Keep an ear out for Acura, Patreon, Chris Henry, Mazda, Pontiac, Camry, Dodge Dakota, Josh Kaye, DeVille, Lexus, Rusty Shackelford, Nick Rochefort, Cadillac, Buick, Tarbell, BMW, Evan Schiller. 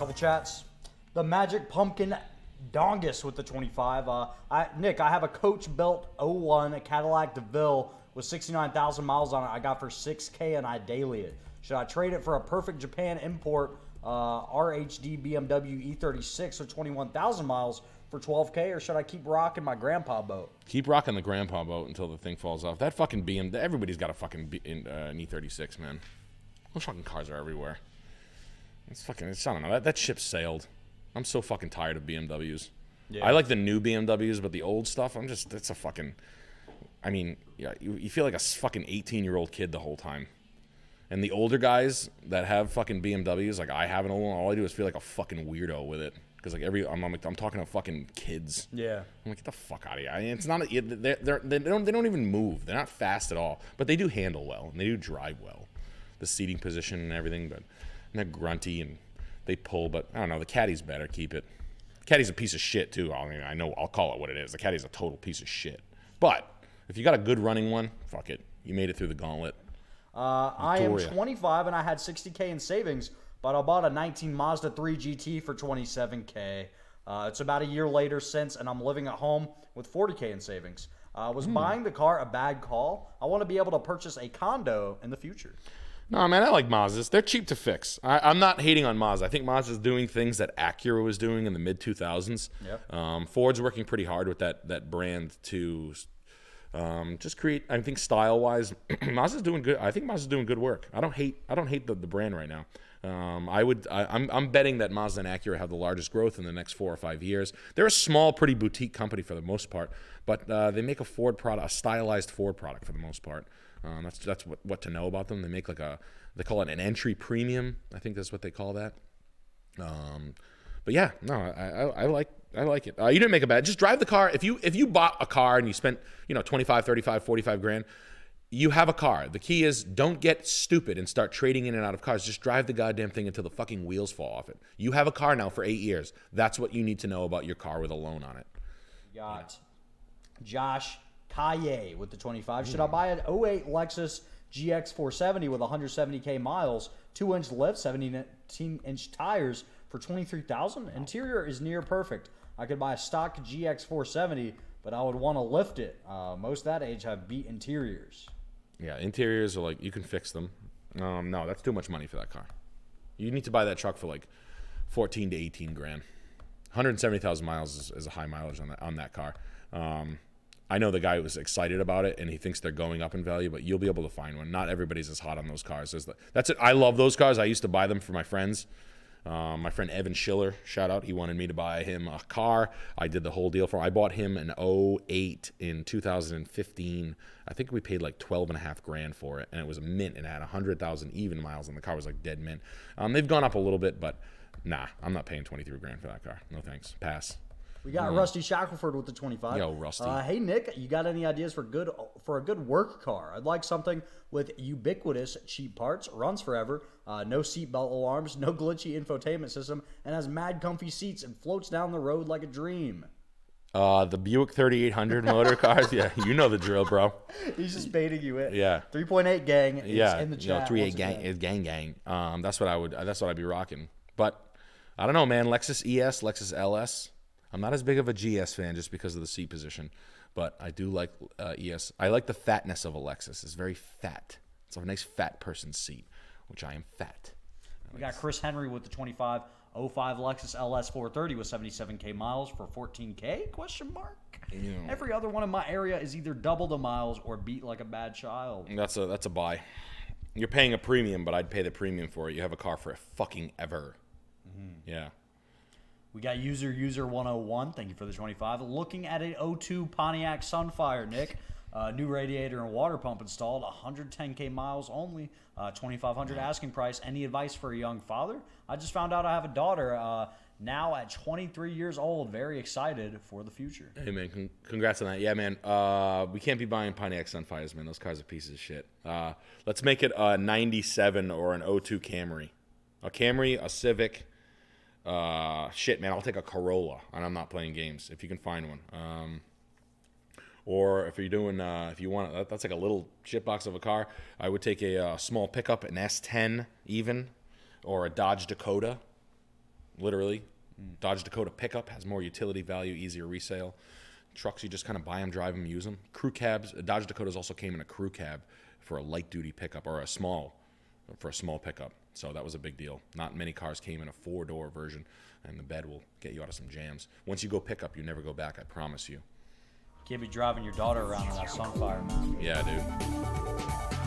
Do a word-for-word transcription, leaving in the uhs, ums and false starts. couple chats. The Magic Pumpkin Dongus with the twenty-five. Uh, I, Nick, I have a Coach Belt oh one Cadillac DeVille with sixty-nine thousand miles on it. I got for six K and I daily it. Should I trade it for a perfect Japan import uh, R H D B M W E thirty-six with twenty-one thousand miles for twelve K, or should I keep rocking my grandpa boat? Keep rocking the grandpa boat until the thing falls off. That fucking B M W, everybody's got a fucking B, in, uh, an E thirty-six, man. Those fucking cars are everywhere. It's fucking, it's, I don't know, that, that ship sailed. I'm so fucking tired of B M Ws. Yeah. I like the new B M Ws, but the old stuff, I'm just, it's a fucking, I mean, yeah, you, you feel like a fucking eighteen-year-old kid the whole time. And the older guys that have fucking B M Ws, like I have an old one, all I do is feel like a fucking weirdo with it. Because like every, I'm, I'm, I'm talking to fucking kids. Yeah. I'm like, get the fuck out of here. I mean, it's not, a, they're, they're, they don't, they don't even move. They're not fast at all. But they do handle well, and they do drive well. The seating position and everything, but and they're grunty, and they pull, but I don't know, the Caddy's better, keep it. The Caddy's a piece of shit, too. I mean, I know, I'll call it what it is. The Caddy's a total piece of shit. But if you got a good running one, fuck it. You made it through the gauntlet. Uh, I am twenty-five, and I had sixty K in savings, but I bought a nineteen Mazda three G T for twenty-seven K. Uh, it's about a year later since, and I'm living at home with forty K in savings. Uh, was mm. buying the car a bad call? I want to be able to purchase a condo in the future. No, man, I like Mazdas. They're cheap to fix. I, I'm not hating on Mazda. I think Mazda's doing things that Acura was doing in the mid two thousands. Yep. Um, Ford's working pretty hard with that that brand to um, just create. I think style-wise, Mazda's doing good. I think Mazda's doing good work. I don't hate. I don't hate the, the brand right now. Um, I would. I, I'm, I'm betting that Mazda and Acura have the largest growth in the next four or five years. They're a small, pretty boutique company for the most part, but uh, they make a Ford product, a stylized Ford product for the most part. Um, that's that's what, what to know about them. They make like a, they call it an entry premium. I think that's what they call that. Um, but yeah, no, I, I, I like I like it. Uh, you didn't make a bad. Just drive the car. If you if you bought a car and you spent you know twenty-five, thirty-five, forty-five grand, you have a car. The key is don't get stupid and start trading in and out of cars. Just drive the goddamn thing until the fucking wheels fall off it. You have a car now for eight years. That's what you need to know about your car with a loan on it. Got yeah. Josh Kaye with the twenty-five. Should I buy an oh eight Lexus G X four seventy with one hundred seventy K miles, two inch lift, seventeen inch tires for twenty-three thousand dollars? Interior is near perfect. I could buy a stock G X four seventy, but I would want to lift it. Uh, most that age have beat interiors. Yeah, interiors are like, you can fix them. Um, no, that's too much money for that car. You need to buy that truck for like fourteen to eighteen grand. one hundred seventy thousand miles is, is a high mileage on that, on that car. Um, I know the guy was excited about it, and he thinks they're going up in value, but you'll be able to find one. Not everybody's as hot on those cars. The, that's it. I love those cars. I used to buy them for my friends. Um, my friend Evan Schiller, shout out, he wanted me to buy him a car. I did the whole deal for him. I bought him an oh eight in two thousand fifteen. I think we paid like twelve and a half grand for it, and it was a mint, and it had one hundred thousand even miles, and the car was like dead mint. Um, they've gone up a little bit, but nah, I'm not paying twenty-three grand for that car. No thanks. Pass. We got mm. Rusty Shackelford with the twenty-five. Yo, Rusty. Uh, hey, Nick, you got any ideas for good for a good work car? I'd like something with ubiquitous cheap parts, runs forever, uh, no seatbelt alarms, no glitchy infotainment system, and has mad comfy seats and floats down the road like a dream. Uh, the Buick thirty-eight hundred motor cars. Yeah, you know the drill, bro. He's just baiting you in. Yeah. three point eight gang. Is yeah. In the chat. You know, three point eight gang is gang gang. Um, that's what I would. That's what I'd be rocking. But I don't know, man. Lexus E S, Lexus L S. I'm not as big of a G S fan just because of the seat position, but I do like uh, E S. I like the fatness of a Lexus. It's very fat. It's a nice fat person's seat, which I am fat. I we like got Chris Henry with the twenty-five. oh five Lexus L S four thirty with seventy-seven K miles for fourteen K? Question mark. Yeah. Every other one in my area is either double the miles or beat like a bad child. That's a, that's a buy. You're paying a premium, but I'd pay the premium for it. You have a car for a fucking ever. Mm-hmm. Yeah. We got user user one oh one. Thank you for the twenty-five. Looking at an oh two Pontiac Sunfire, Nick. Uh, new radiator and water pump installed. one hundred ten K miles only. Uh, twenty-five hundred asking price. Any advice for a young father? I just found out I have a daughter uh, now at twenty-three years old. Very excited for the future. Hey, man. Con congrats on that. Yeah, man. Uh, we can't be buying Pontiac Sunfires, man. Those cars are pieces of shit. Uh, let's make it a ninety-seven or an oh two Camry. A Camry, a Civic. Uh, shit, man, I'll take a Corolla, and I'm not playing games if you can find one. Um, or if you're doing, uh, if you want, that, that's like a little shitbox of a car. I would take a uh, small pickup, an S ten even, or a Dodge Dakota. literally. Dodge Dakota pickup has more utility value, easier resale. Trucks, you just kind of buy them, drive them, use them. Crew cabs, Dodge Dakotas also came in a crew cab for a light duty pickup, or a small, for a small pickup. So that was a big deal. Not many cars came in a four door version, and the bed will get you out of some jams. Once you go pick up, you never go back, I promise you. Can't be driving your daughter around on that Sunfire, man. Yeah, dude.